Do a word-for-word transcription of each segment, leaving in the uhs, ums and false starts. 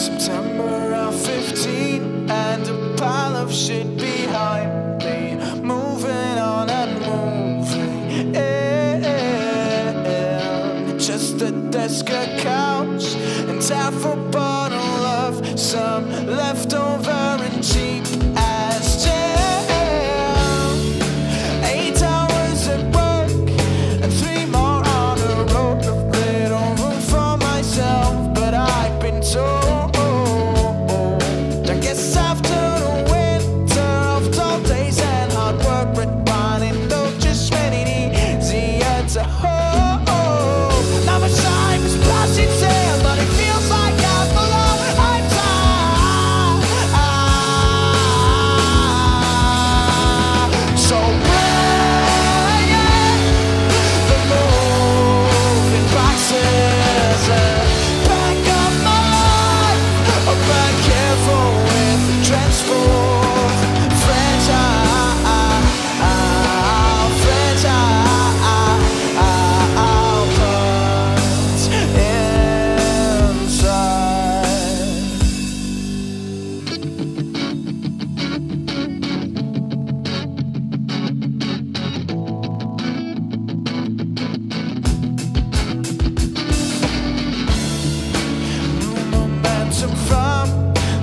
September of fifteen and a pile of shit behind me, moving on and moving in. Just a desk, a couch, and half a bottle of some leftover and cheap ass jam. Eight hours at work and three more on the road. Little room for myself, but I've been told.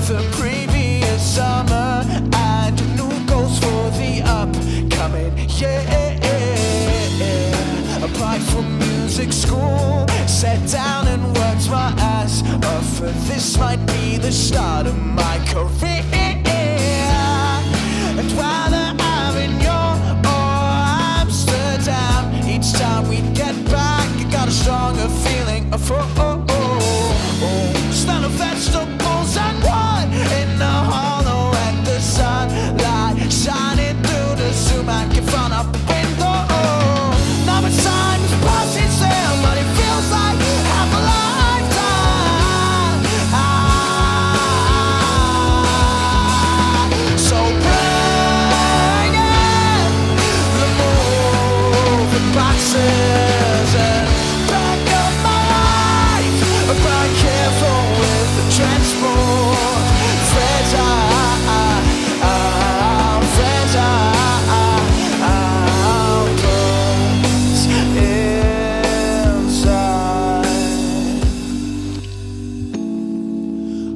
From the previous summer and new goals for the upcoming year. Applied for music school, sat down and worked my ass off. This might be the start of my career. And while I'm in York or Amsterdam, each time we get back, I got a stronger feeling of oh, oh, oh, oh. Smell of vegetables and wine in the hollow, and the sunlight shining through the sumac in front of the window. Now it's time to pass itself, but it feels like half a lifetime. Ah, so bring in the moving boxes and back up my life, but I can't fall. Transport, fragile, fragile, bones inside.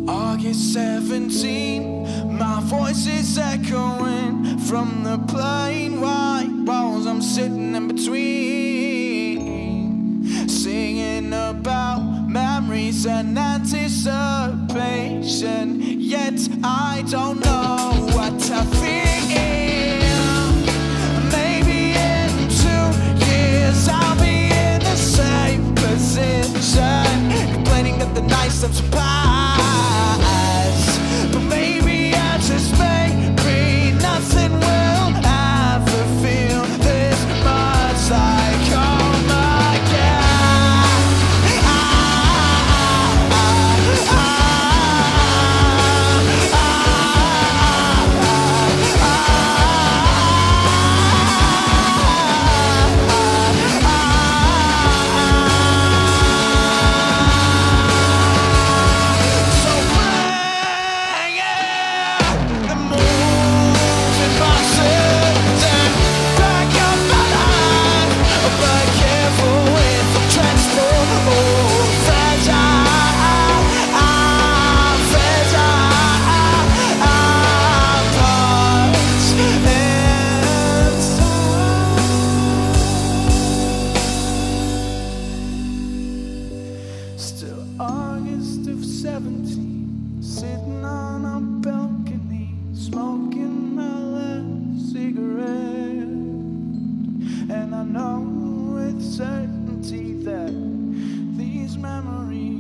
August seventeenth, my voice is echoing from the plain white walls I'm sitting in between, singing about memories and anticipation, yet I don't know what I feel. Maybe in two years I'll be in the same position, complaining that the nights have surprised. But maybe I just maybe nothing will ever feel this much like home. August of seventeen, sitting on a balcony, smoking my last cigarette, and I know with certainty that these memories